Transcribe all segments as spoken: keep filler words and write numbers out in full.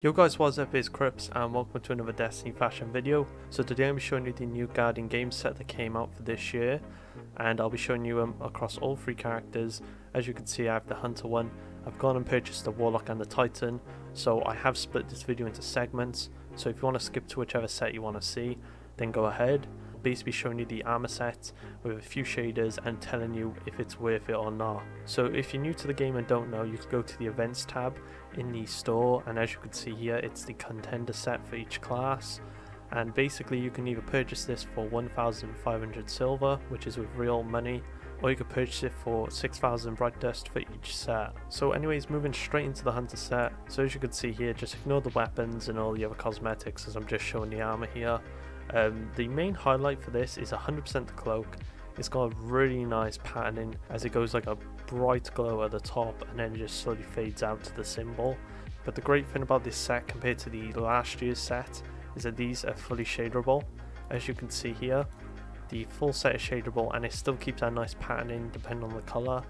Yo guys, what's up, it's Crips and welcome to another Destiny fashion video. So today I'm showing you the new Guardian game set that came out for this year, and I'll be showing you them um, across all three characters. As you can see, I have the Hunter one, I've gone and purchased the Warlock and the Titan, so I have split this video into segments, so if you want to skip to whichever set you want to see, then go ahead. I'll basically showing you the armor set with a few shaders and telling you if it's worth it or not. So if you're new to the game and don't know, you can go to the events tab in the store, and as you can see here, it's the contender set for each class, and basically you can either purchase this for one thousand five hundred silver, which is with real money, or you could purchase it for six thousand bright dust for each set. So anyways, moving straight into the Hunter set. So as you can see here, just ignore the weapons and all the other cosmetics as I'm just showing the armor here. Um, the main highlight for this is one hundred percent the cloak. It's got a really nice patterning as it goes like a bright glow at the top and then it just slowly fades out to the symbol. But the great thing about this set compared to the last year's set is that these are fully shaderable. As you can see here, the full set is shaderable and it still keeps that nice patterning depending on the colour.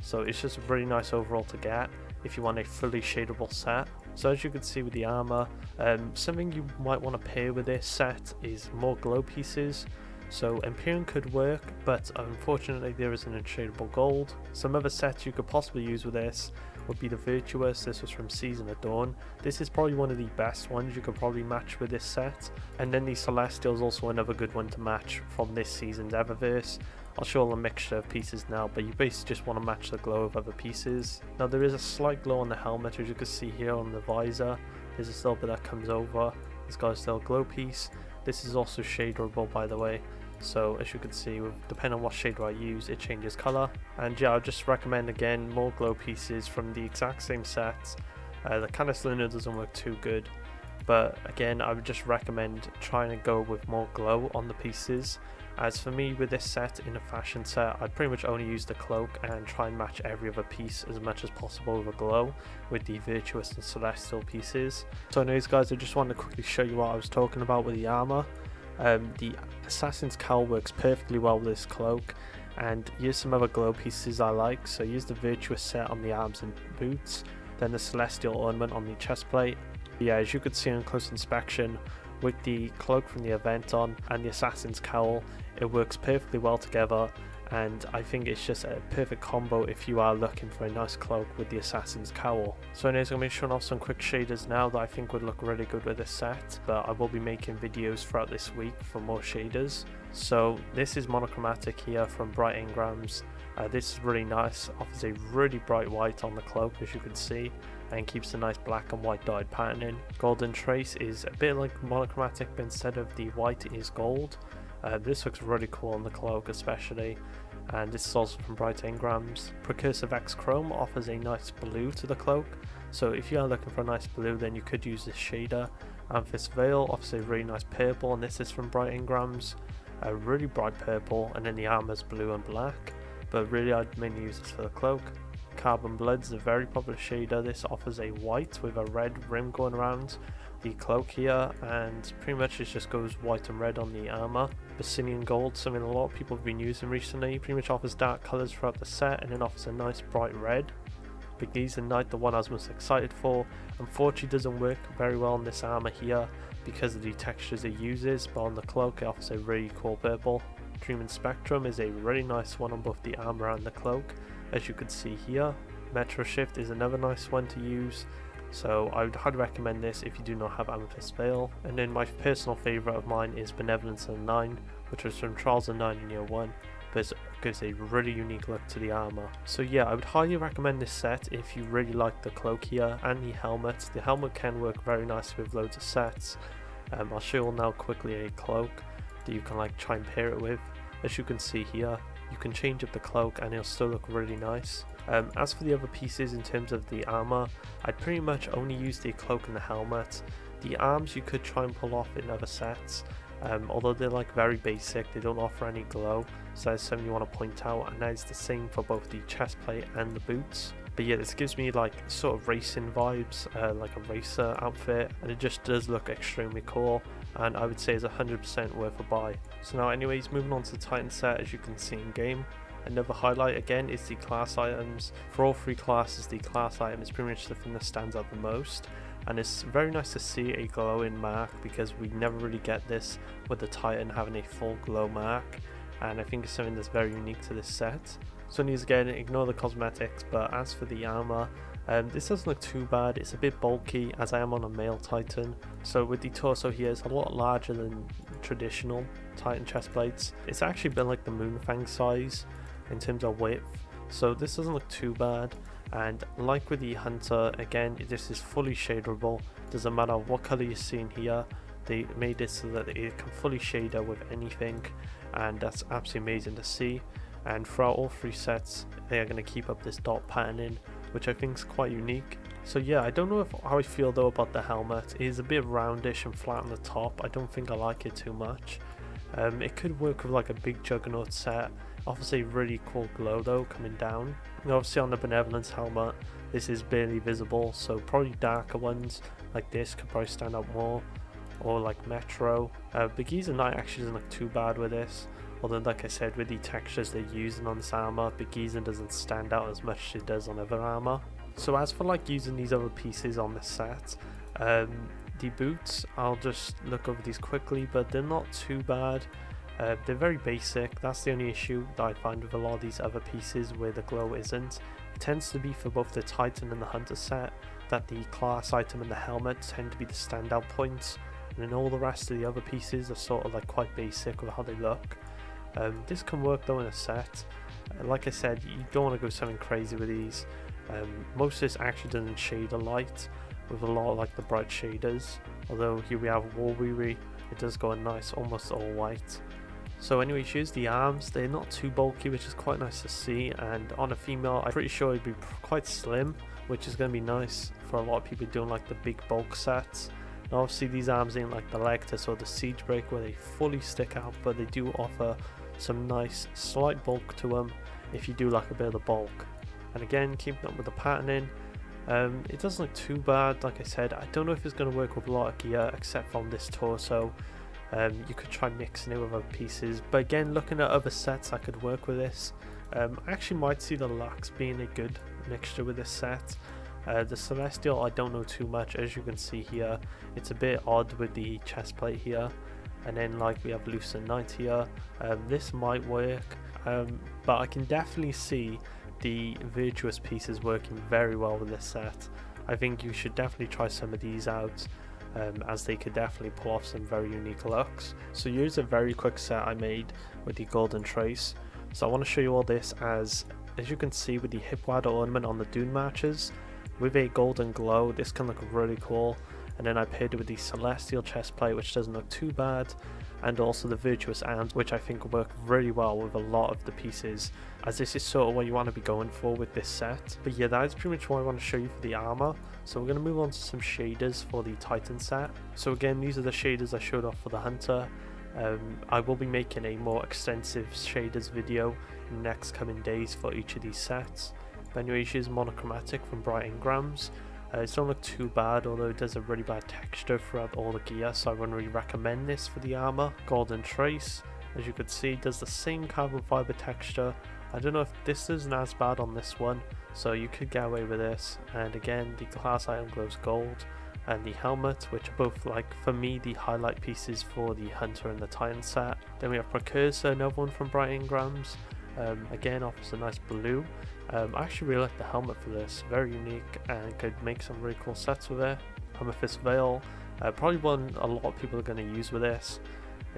So it's just really nice overall to get if you want a fully shaderable set. So as you can see with the armour, um, something you might want to pair with this set is more glow pieces. So Empyrean could work, but unfortunately there isn't a shadeable gold. Some other sets you could possibly use with this would be the Virtuous. This was from Season of Dawn. This is probably one of the best ones you could probably match with this set. And then the Celestial is also another good one to match from this season's Eververse. I'll show all a mixture of pieces now, but you basically just want to match the glow of other pieces. Now there is a slight glow on the helmet, as you can see here on the visor. There's a silver that comes over. This guy's still a glow piece. This is also shaderable, by the way. So as you can see, depending on what shader I use, it changes colour. And yeah, I'll just recommend again more glow pieces from the exact same set. Uh, the Canis Lunar doesn't work too good, but again I would just recommend trying to go with more glow on the pieces. As for me with this set, in a fashion set, I pretty much only use the cloak and try and match every other piece as much as possible with a glow with the Virtuous and Celestial pieces. So anyways guys, I just wanted to quickly show you what I was talking about with the armour. Um, the assassin's cowl works perfectly well with this cloak, and here's some other glow pieces I like. So use the Virtuous set on the arms and boots, then the Celestial ornament on the chest plate. Yeah, as you could see on close inspection, with the cloak from the event on and the assassin's cowl, it works perfectly well together, and I think it's just a perfect combo if you are looking for a nice cloak with the assassin's cowl. So anyways, I'm going to be showing off some quick shaders now that I think would look really good with this set, but I will be making videos throughout this week for more shaders. So this is Monochromatic here from Bright Ingrams. Uh, this is really nice, offers a really bright white on the cloak as you can see, and keeps a nice black and white dotted patterning. Golden Trace is a bit like Monochromatic, but instead of the white it is gold. Uh, this looks really cool on the cloak especially, and this is also from Bright Ingrams. Precursor Vex Chrome offers a nice blue to the cloak, so if you are looking for a nice blue then you could use this shader. Amethyst Veil offers a really nice purple, and this is from Bright Ingrams, a really bright purple, and then the armor's blue and black, but really I'd mainly use this for the cloak. Carbon Blood is a very popular shader. This offers a white with a red rim going around the cloak here, and pretty much it just goes white and red on the armor. Abyssinian Gold, something a lot of people have been using recently, pretty much offers dark colors throughout the set and then offers a nice bright red. Bergusia Night, the one I was most excited for, unfortunately doesn't work very well on this armor here because of the textures it uses, but on the cloak it offers a really cool purple. Dreaming Spectrum is a really nice one on both the armor and the cloak, as you could see here. Metro Shift is another nice one to use, so I would highly recommend this if you do not have Amethyst Veil. And then my personal favourite of mine is Benevolence of the Nine, which was from Trials of the Nine in year one, but it gives a really unique look to the armour. So yeah, I would highly recommend this set if you really like the cloak here and the helmet. The helmet can work very nicely with loads of sets. Um, I'll show you now quickly a cloak that you can like try and pair it with. As you can see here, you can change up the cloak and it'll still look really nice. Um, as for the other pieces in terms of the armor, I'd pretty much only use the cloak and the helmet. The arms you could try and pull off in other sets, um, although they're like very basic, they don't offer any glow, so that's something you want to point out, and that is the same for both the chest plate and the boots. But yeah, this gives me like sort of racing vibes, uh, like a racer outfit, and it just does look extremely cool, and I would say it's one hundred percent worth a buy. So now anyways, moving on to the Titan set, as you can see in game. Another highlight again is the class items. For all three classes, the class item is pretty much the thing that stands out the most, and it's very nice to see a glowing mark, because we never really get this with the Titan having a full glow mark, and I think it's something that's very unique to this set. So news again, ignore the cosmetics, but as for the armor, um, this doesn't look too bad. It's a bit bulky, as I am on a male Titan, so with the torso here it's a lot larger than traditional Titan chest plates. It's actually been like the Moonfang size in terms of width, so this doesn't look too bad. And like with the Hunter, again, this is fully shaderable. Doesn't matter what color you're seeing here, they made it so that it can fully shader with anything, and that's absolutely amazing to see. And throughout all three sets, they are going to keep up this dot patterning, which I think is quite unique. So yeah, I don't know if, how I feel though about the helmet. It is a bit roundish and flat on the top. I don't think I like it too much. Um, it could work with like a big Juggernaut set. Obviously really cool glow though coming down, and obviously on the Benevolence helmet this is barely visible, so probably darker ones like this could probably stand out more, or like Metro. uh, Bergusia Night actually doesn't look too bad with this, although like I said, with the textures they're using on this armor, Bergusia doesn't stand out as much as it does on other armor. So as for like using these other pieces on this set, um, the boots, I'll just look over these quickly, but they're not too bad. Uh, they're very basic. That's the only issue that I find with a lot of these other pieces where the glow isn't. It tends to be for both the Titan and the Hunter set that the class item and the helmet tend to be the standout points, and then all the rest of the other pieces are sort of like quite basic with how they look. Um, this can work though in a set. Uh, like I said, you don't want to go something crazy with these. Um, most of this actually doesn't shade a light with a lot of like the bright shaders, although here we have Warweary, it does go a nice almost all white. So anyway, she used the arms. They're not too bulky, which is quite nice to see, and on a female I'm pretty sure it'd be quite slim, which is going to be nice for a lot of people doing like the big bulk sets. And obviously these arms ain't like the Lactus or the Siege Break where they fully stick out, but they do offer some nice slight bulk to them if you do like a bit of the bulk. And again, keeping up with the patterning, um, it doesn't look too bad. Like I said, I don't know if it's going to work with a lot of gear except from this torso. Um, you could try mixing it with other pieces, but again, looking at other sets I could work with this. um, I actually might see the Lux being a good mixture with this set. Uh, the Celestial I don't know too much. As you can see here, it's a bit odd with the chest plate here, and then like we have Lucerne Knight here. Um, this might work, um, but I can definitely see the Virtuous pieces working very well with this set. I think you should definitely try some of these out, Um, as they could definitely pull off some very unique looks. So here's a very quick set I made with the Golden Trace. So I want to show you all this as as you can see with the hip-waddle ornament on the Dune matches with a golden glow. This can look really cool, and then I paired it with the Celestial chest plate, which doesn't look too bad, and also the Virtuous arms, which I think work really well with a lot of the pieces, as this is sort of what you want to be going for with this set. But yeah, that is pretty much what I want to show you for the armor. So we're going to move on to some shaders for the Titan set. So again, these are the shaders I showed off for the Hunter. um, I will be making a more extensive shaders video in the next coming days for each of these sets. But anyway, she is Monochromatic from Bright Engrams. Uh, it's not look too bad, although it does a really bad texture throughout all the gear, so I wouldn't really recommend this for the armor. Golden Trace, as you could see, does the same carbon fiber texture. I don't know if this isn't as bad on this one, so you could get away with this. And again, the class item glows gold, and the helmet, which are both, like, for me, the highlight pieces for the Hunter and the Titan set. Then we have Precursor, another one from Bright Engrams. Um, again, offers a nice blue. Um, I actually really like the helmet for this, very unique, and could make some really cool sets with it. Amethyst Veil, uh, probably one a lot of people are going to use with this,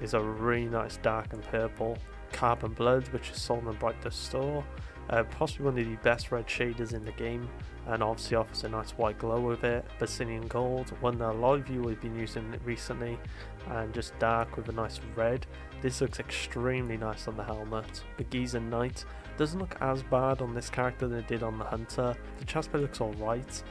is a really nice dark and purple. Carbon Blood, which is sold in Bright Dust Store, uh, possibly one of the best red shaders in the game, and obviously offers a nice white glow with it. Abyssinian Gold, one that a lot of you have been using recently, and just dark with a nice red. This looks extremely nice on the helmet. Bergusia Night doesn't look as bad on this character than it did on the Hunter. The chestplate looks alright,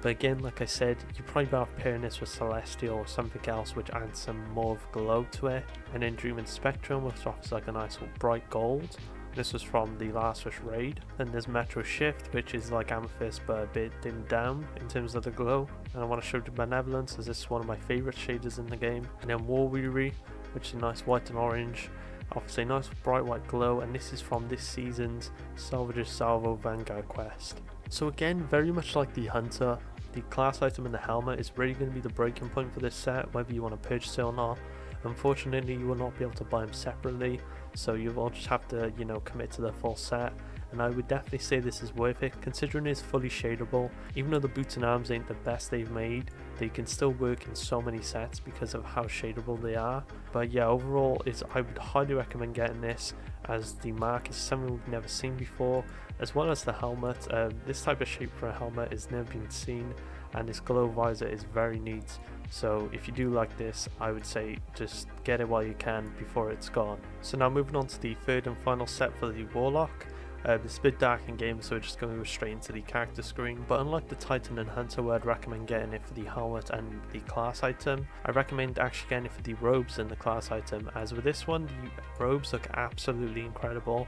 but again, like I said, you probably better pairing this with Celestial or something else which adds some more of glow to it. And then Dreaming Spectrum, which offers like a nice bright gold. This was from the Last Wish raid. Then there's Metro Shift, which is like Amethyst but a bit dimmed down in terms of the glow. And I want to show you Benevolence, as this is one of my favourite shaders in the game. And then Warweary, which is nice white and orange, offers a nice bright white glow, and this is from this season's Salvager's Salvo Vanguard quest. So again, very much like the Hunter, The class item in the helmet is really going to be the breaking point for this set, whether you want to purchase it or not. Unfortunately, you will not be able to buy them separately, so you will just have to, you know, commit to the full set. And I would definitely say this is worth it, considering it's fully shadable. Even though the boots and arms ain't the best they've made, they can still work in so many sets because of how shadable they are. But yeah, overall, it's, I would highly recommend getting this, as the mark is something we've never seen before, as well as the helmet. Uh, this type of shape for a helmet has never been seen, and this glow visor is very neat. So if you do like this, I would say just get it while you can before it's gone. So now moving on to the third and final set for the Warlock. Um, it's a bit dark in game, so we're just going to go straight into the character screen, but unlike the Titan and Hunter where I'd recommend getting it for the helmet and the class item, I recommend actually getting it for the robes and the class item, as with this one the robes look absolutely incredible.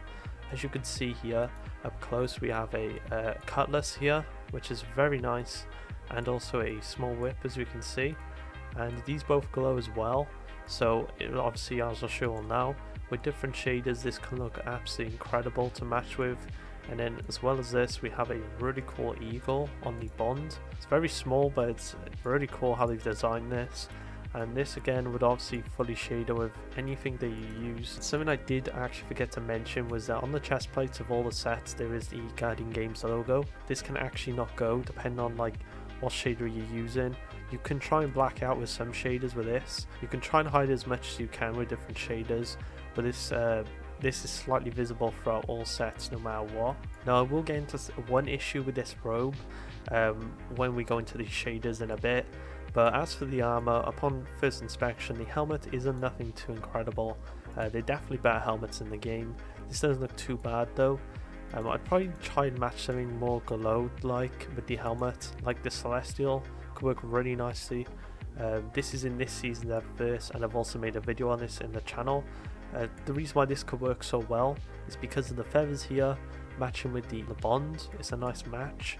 As you can see here up close, we have a uh, cutlass here, which is very nice, and also a small whip, as we can see, and these both glow as well. So it, obviously, as I'll show on now, with different shaders this can look absolutely incredible to match with. And then as well as this, we have a really cool eagle on the bond. It's very small, but it's really cool how they've designed this, and this again would obviously fully shader with anything that you use. Something I did actually forget to mention was that on the chest plates of all the sets there is the Guardian Games logo. This can actually not go depending on like what shader you're using. You can try and black out with some shaders with this. You can try and hide as much as you can with different shaders, but this uh, this is slightly visible throughout all sets no matter what. Now I will get into one issue with this robe um, when we go into the shaders in a bit, but as for the armor, upon first inspection the helmet isn't nothing too incredible. Uh, they're definitely better helmets in the game. This doesn't look too bad though. Um, I'd probably try and match something more glow like with the helmet, like the Celestial, could work really nicely. Um, this is in this season's Eververse, and I've also made a video on this in the channel. Uh, the reason why this could work so well is because of the feathers here matching with the, the bond. It's a nice match.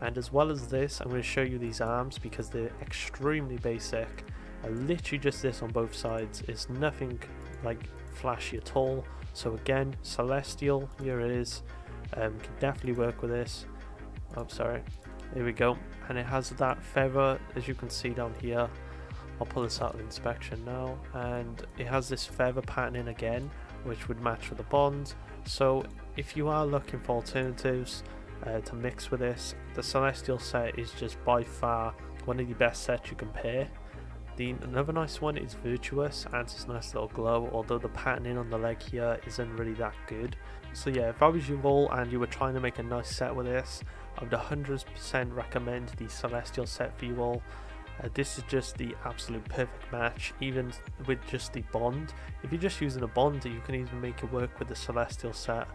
And as well as this, I'm going to show you these arms because they're extremely basic. Uh, literally just this on both sides. It's nothing like flashy at all. So again, Celestial, here it is. Um, can definitely work with this. Oh, sorry. Here we go. And it has that feather, as you can see down here. I'll pull this out of inspection now, and it has this feather patterning again, which would match with the bond. So if you are looking for alternatives uh, to mix with this, the Celestial set is just by far one of the best sets you can pair. The another nice one is Virtuous, adds this nice little glow, although the patterning on the leg here isn't really that good. So yeah, if I was you all and you were trying to make a nice set with this, I would one hundred percent recommend the Celestial set for you all. Uh, this is just the absolute perfect match, even with just the bond. If you're just using a bond, you can even make it work with the Celestial set.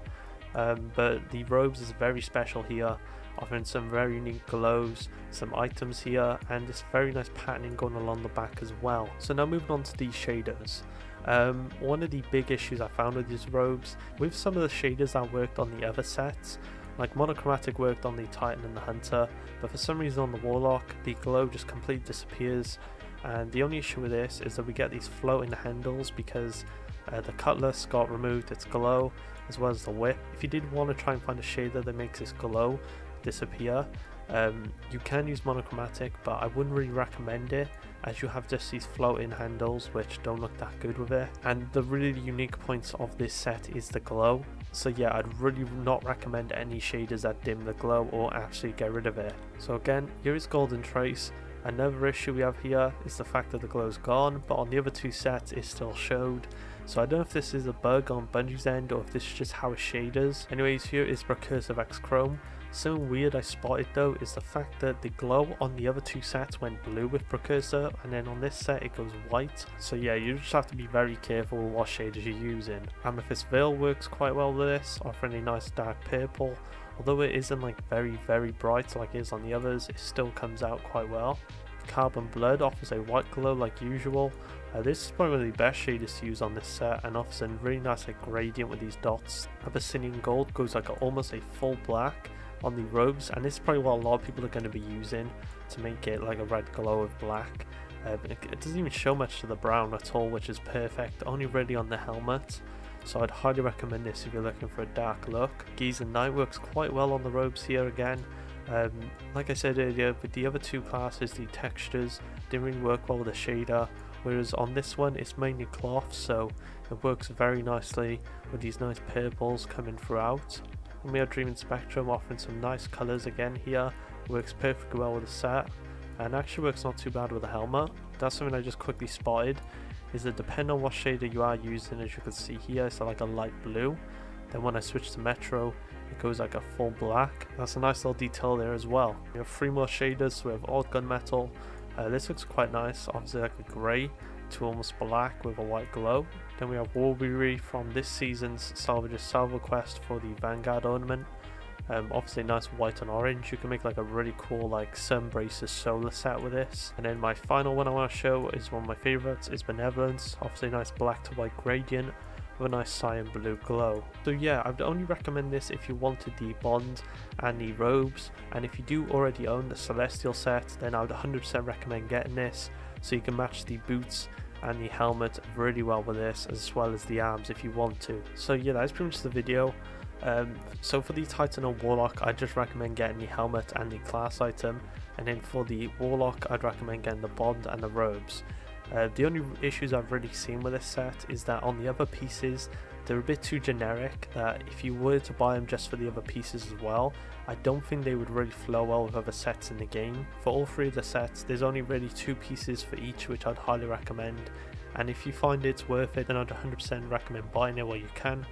Um, but the robes is very special here, offering some very unique glows, some items here, and this very nice patterning going along the back as well. So now moving on to the shaders. Um, one of the big issues I found with these robes, with some of the shaders that worked on the other sets, like Monochromatic worked on the Titan and the Hunter, but for some reason on the Warlock the glow just completely disappears. And the only issue with this is that we get these floating handles because uh, the cutlass got removed its glow, as well as the whip. If you did want to try and find a shader that makes this glow disappear, um, you can use Monochromatic, but I wouldn't really recommend it, as you have just these floating handles which don't look that good with it. And the really unique points of this set is the glow. So yeah, I'd really not recommend any shaders that dim the glow or actually get rid of it. So again, here is Golden Trace. Another issue we have here is the fact that the glow's gone, but on the other two sets it still showed. So I don't know if this is a bug on Bungie's end or if this is just how it shaders. Anyways, here is Precursor Vex Chrome. Something weird I spotted though is the fact that the glow on the other two sets went blue with Precursor, and then on this set it goes white. So yeah, you just have to be very careful with what shaders you're using. Amethyst Veil works quite well with this, offering a nice dark purple. Although it isn't like very very bright like it is on the others, it still comes out quite well. Carbon Blood offers a white glow like usual. Uh, this is probably one of the best shaders to use on this set, and offers a really nice like gradient with these dots. Abyssinian Gold goes like a, almost a full black on the robes, and this is probably what a lot of people are going to be using to make it like a red glow of black. Uh, but it, it doesn't even show much to the brown at all, which is perfect, only really on the helmet. So I'd highly recommend this if you're looking for a dark look. Bergusia Night works quite well on the robes here again. Um, like I said earlier, with the other two classes, the textures didn't really work well with the shader, whereas on this one it's mainly cloth, so it works very nicely with these nice purples coming throughout. And we have Dreaming Spectrum offering some nice colours again here. It works perfectly well with the set, and actually works not too bad with the helmet. That's something I just quickly spotted, is that depending on what shader you are using, as you can see here, it's like a light blue. Then when I switch to Metro, it goes like a full black. That's a nice little detail there as well. We have three more shaders, so we have Old Gunmetal. Uh, this looks quite nice, obviously like a grey to almost black with a white glow. Then we have Warweary from this season's Salvager's Salvo quest for the Vanguard ornament. Um, obviously nice white and orange. You can make like a really cool like Sunbrace's solar set with this. And then my final one I want to show is one of my favourites, is Benevolence. Obviously nice black to white gradient with a nice cyan blue glow. So yeah, I would only recommend this if you wanted the bond and the robes, and if you do already own the Celestial set, then I would one hundred percent recommend getting this, so you can match the boots and the helmet really well with this, as well as the arms if you want to. So yeah, that's pretty much the video. Um, so for the Titan or Warlock, I just recommend getting the helmet and the class item, and then for the Warlock I'd recommend getting the bond and the robes. Uh, the only issues I've really seen with this set is that on the other pieces, they're a bit too generic, that if you were to buy them just for the other pieces as well, I don't think they would really flow well with other sets in the game. For all three of the sets, there's only really two pieces for each, which I'd highly recommend, and if you find it's worth it, then I'd one hundred percent recommend buying it while you can,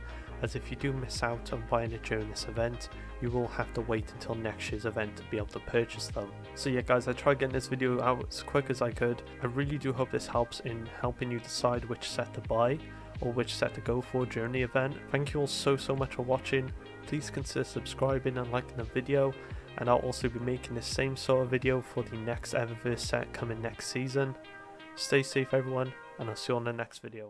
as if you do miss out on buying it during this event, you will have to wait until next year's event to be able to purchase them. So yeah guys, I tried getting this video out as quick as I could. I really do hope this helps in helping you decide which set to buy or which set to go for during the event. Thank you all so so much for watching. Please consider subscribing and liking the video, and I'll also be making the same sort of video for the next Eververse set coming next season. Stay safe everyone, and I'll see you on the next video.